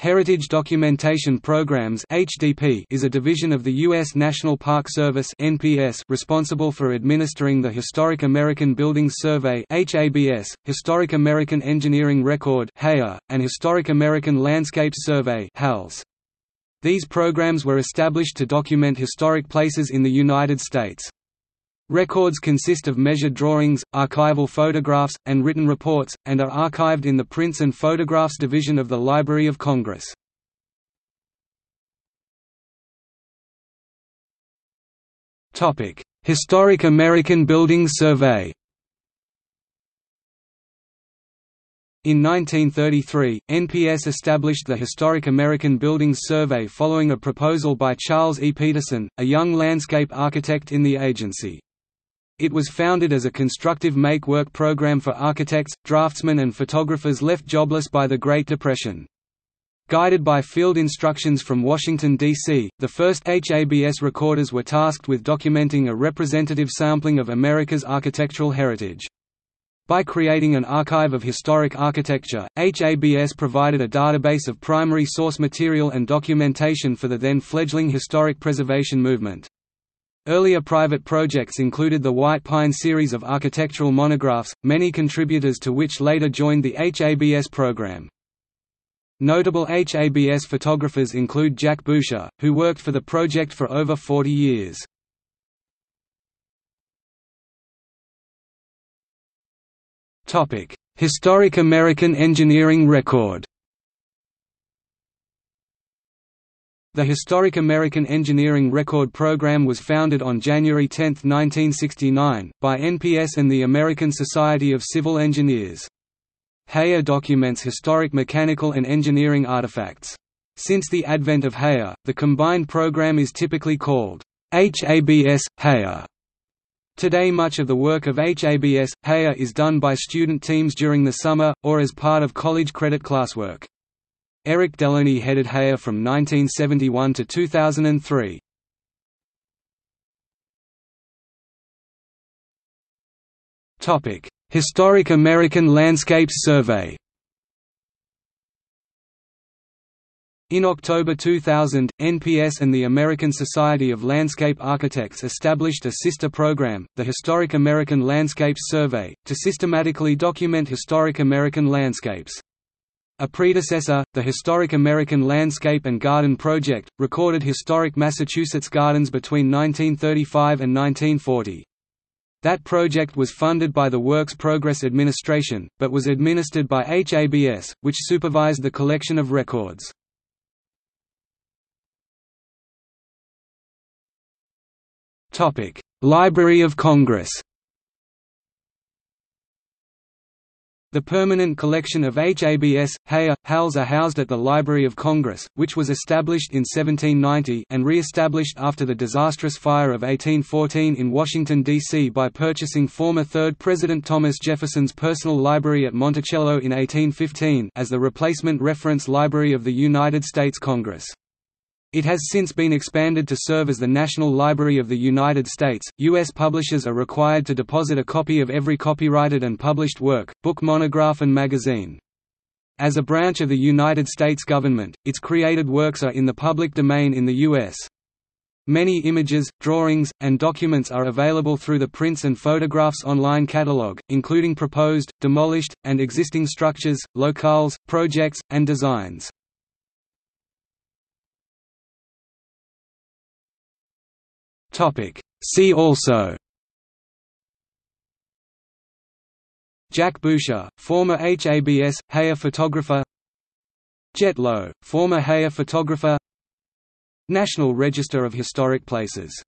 Heritage Documentation Programs (HDP) is a division of the U.S. National Park Service (NPS) responsible for administering the Historic American Buildings Survey (HABS), Historic American Engineering Record (HAER), and Historic American Landscapes Survey (HALS). These programs were established to document historic places in the United States. Records consist of measured drawings, archival photographs, and written reports, and are archived in the Prints and Photographs Division of the Library of Congress. Historic American Buildings Survey. In 1933, NPS established the Historic American Buildings Survey following a proposal by Charles E. Peterson, a young landscape architect in the agency. It was founded as a constructive make-work program for architects, draftsmen and photographers left jobless by the Great Depression. Guided by field instructions from Washington, D.C., the first HABS recorders were tasked with documenting a representative sampling of America's architectural heritage. By creating an archive of historic architecture, HABS provided a database of primary source material and documentation for the then-fledgling historic preservation movement. Earlier private projects included the White Pine series of architectural monographs, many contributors to which later joined the HABS program. Notable HABS photographers include Jack Boucher, who worked for the project for over 40 years. Historic American Engineering Record. The Historic American Engineering Record program was founded on January 10, 1969, by NPS and the American Society of Civil Engineers. HAER documents historic mechanical and engineering artifacts. Since the advent of HAER, the combined program is typically called HABS-HAER. Today much of the work of HABS-HAER is done by student teams during the summer, or as part of college credit classwork. Eric Delony headed HAER from 1971 to 2003. Historic American Landscapes Survey. In October 2000, NPS and the American Society of Landscape Architects established a sister program, the Historic American Landscapes Survey, to systematically document historic American landscapes. A predecessor, the Historic American Landscape and Garden Project, recorded historic Massachusetts gardens between 1935 and 1940. That project was funded by the Works Progress Administration, but was administered by HABS, which supervised the collection of records. Library of Congress. The permanent collection of HABS, HAER, HALS are housed at the Library of Congress, which was established in 1790 and re-established after the disastrous fire of 1814 in Washington, D.C. by purchasing former Third President Thomas Jefferson's personal library at Monticello in 1815 as the replacement reference library of the United States Congress. It has since been expanded to serve as the National Library of the United States. U.S. publishers are required to deposit a copy of every copyrighted and published work, book, monograph, and magazine. As a branch of the United States government, its created works are in the public domain in the U.S. Many images, drawings, and documents are available through the Prints and Photographs online catalog, including proposed, demolished, and existing structures, locales, projects, and designs. See also: Jack Boucher, former HABS-HAER photographer; Jet Lowe, former HAER photographer; National Register of Historic Places.